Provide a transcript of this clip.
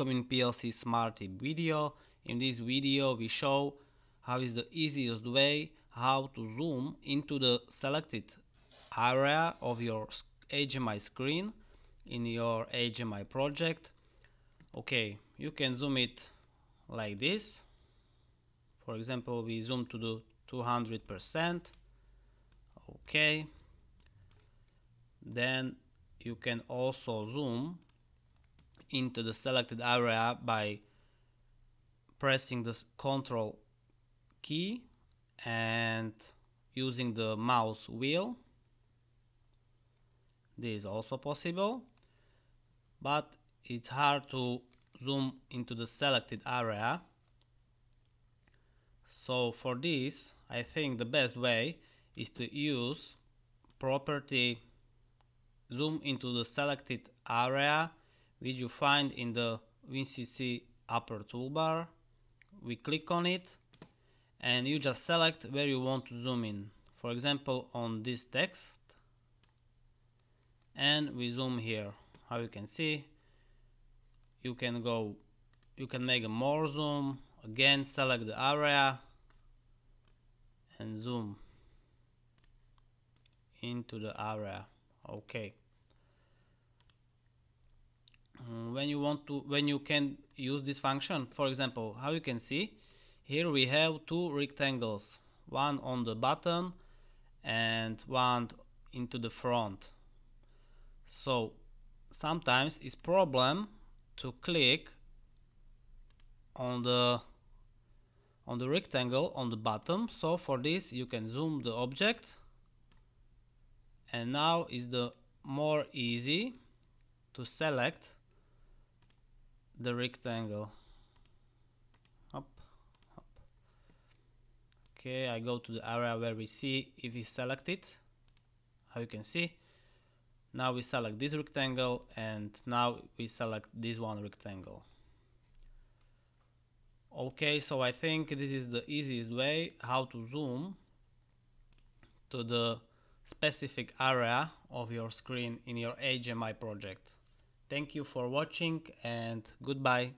Welcome in PLC Smart Tip video. In this video we show how is the easiest way how to zoom into the selected area of your HMI screen in your HMI project. Okay, you can zoom it like this. For example, we zoom to the 200%. Okay, then you can also zoom into the selected area by pressing the Ctrl key and using the mouse wheel. This is also possible, but it's hard to zoom into the selected area. So for this, I think the best way is to use property zoom into the selected area, which you find in the WinCC upper toolbar. We click on it and you just select where you want to zoom in. For example, on this text, and we zoom here. How you can see, you can make a more zoom, again select the area and zoom into the area. Okay, when you can use this function, for example, how you can see here we have two rectangles, one on the bottom and one into the front. So sometimes it's problem to click on the rectangle on the bottom. So for this you can zoom the object, and now is the more easy to select the rectangle. Up. Okay, I go to the area where we see if it's selected. How you can see, now we select this rectangle, and now we select this one rectangle. Okay, so I think this is the easiest way how to zoom to the specific area of your screen in your HMI project. Thank you for watching and goodbye.